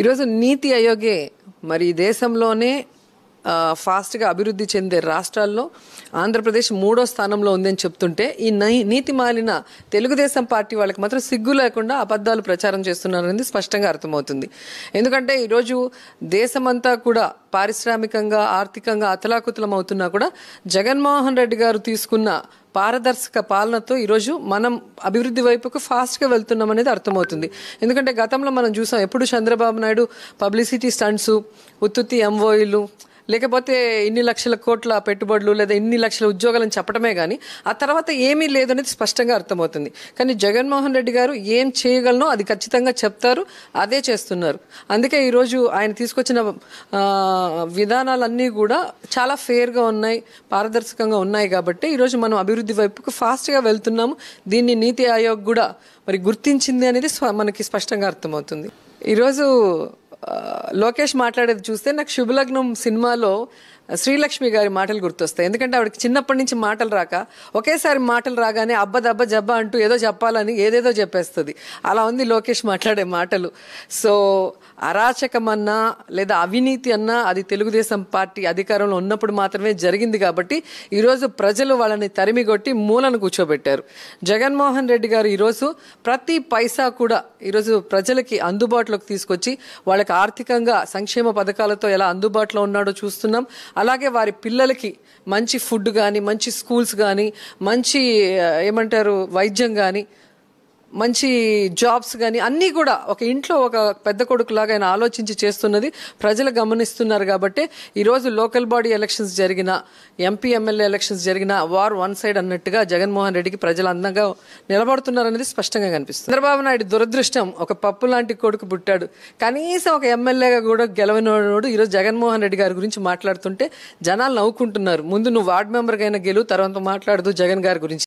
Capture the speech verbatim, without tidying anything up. ఈరోజు నీతి ఆయోగే మరి దేశంలోనే ఫాస్ట్‌గా అభివృద్ధి చెందే రాష్ట్రాల్లో ఆంధ్రప్రదేశ్ మూడో స్థానంలో ఉందని చెప్తుంటే ఈ నీతిమాలిన తెలుగుదేశం పార్టీ వాళ్ళకి మాత్రం సిగ్గు లేకుండా అబద్ధాలు ప్రచారం చేస్తున్నారని స్పష్టంగా అర్థమవుతుంది. ఎందుకంటే ఈ రోజు దేశమంతా కూడా పారిశ్రామికంగా ఆర్థికంగా అతలాకుతలం అవుతున్నా కూడా జగన్మోహన్ రెడ్డి గారు తీసుకున్న పారదర్శక పాలనతో ఈ రోజు మనం అభివృద్ధి వైపుకు ఫాస్ట్ గా వెళ్తున్నాం అనేది అర్థమవుతుంది. ఎందుకంటే గతంలో మనం చూసాం ఎప్పుడు చంద్రబాబు నాయుడు పబ్లిసిటీ స్టంట్స్ ఉత్తుత్తి ఎంఓఈలు లేకపోతే ఇన్ని లక్షల కోట్ల పెట్టుబడులు లేదా ఇన్ని లక్షల ఉద్యోగాలను చెప్పడమే కానీ ఆ తర్వాత ఏమీ లేదనేది స్పష్టంగా అర్థమవుతుంది. కానీ జగన్మోహన్ రెడ్డి గారు ఏం చేయగలనో అది ఖచ్చితంగా చెప్తారు, అదే చేస్తున్నారు. అందుకే ఈరోజు ఆయన తీసుకొచ్చిన విధానాలన్నీ కూడా చాలా ఫేర్గా ఉన్నాయి, పారదర్శకంగా ఉన్నాయి. కాబట్టి ఈరోజు మనం అభివృద్ధి వైపుకు ఫాస్ట్గా వెళ్తున్నాము. దీన్ని నీతి ఆయోగ్ కూడా మరి గుర్తించింది అనేది మనకి స్పష్టంగా అర్థమవుతుంది. ఈరోజు లోకేష్ మాట్లాడేది చూస్తే నాకు శుభలగ్నం సినిమాలో శ్రీలక్ష్మి గారి మాటలు గుర్తొస్తాయి. ఎందుకంటే ఆవిడకి చిన్నప్పటి నుంచి మాటలు రాక ఒకేసారి మాటలు రాగానే అబ్బ దబ్బ జబ్బ అంటూ ఏదో చెప్పాలని ఏదేదో చెప్పేస్తుంది. అలా ఉంది లోకేష్ మాట్లాడే మాటలు. సో అరాచకం అన్నా లేదా అవినీతి అన్నా అది తెలుగుదేశం పార్టీ అధికారంలో ఉన్నప్పుడు మాత్రమే జరిగింది. కాబట్టి ఈరోజు ప్రజలు వాళ్ళని తరిమిగొట్టి మూలను కూర్చోబెట్టారు. జగన్మోహన్ రెడ్డి గారు ఈరోజు ప్రతి పైసా కూడా ఈరోజు ప్రజలకి అందుబాటులోకి తీసుకొచ్చి వాళ్ళకి ఆర్థికంగా సంక్షేమ పథకాలతో ఎలా అందుబాటులో ఉన్నాడో చూస్తున్నాం. అలాగే వారి పిల్లలకి మంచి ఫుడ్ కానీ మంచి స్కూల్స్ కానీ మంచి ఏమంటారు వైద్యం కానీ మంచి జాబ్స్ కానీ అన్నీ కూడా ఒక ఇంట్లో ఒక పెద్ద కొడుకులాగా ఆయన ఆలోచించి చేస్తున్నది ప్రజలు గమనిస్తున్నారు. కాబట్టి ఈరోజు లోకల్ బాడీ ఎలక్షన్స్ జరిగిన ఎంపీ ఎమ్మెల్యే ఎలక్షన్స్ జరిగిన వార్ వన్ సైడ్ అన్నట్టుగా జగన్మోహన్ రెడ్డికి ప్రజలు అందంగా నిలబడుతున్నారనేది స్పష్టంగా కనిపిస్తుంది. చంద్రబాబు నాయుడు దురదృష్టం, ఒక పప్పు లాంటి కొడుకు పుట్టాడు. కనీసం ఒక ఎమ్మెల్యేగా కూడా గెలవనోడు ఈరోజు జగన్మోహన్ రెడ్డి గారి గురించి మాట్లాడుతుంటే జనాలు నవ్వుకుంటున్నారు. ముందు నువ్వు వార్డు మెంబర్కైనా గెలువు, తర్వాత మాట్లాడదు జగన్ గారి గురించి.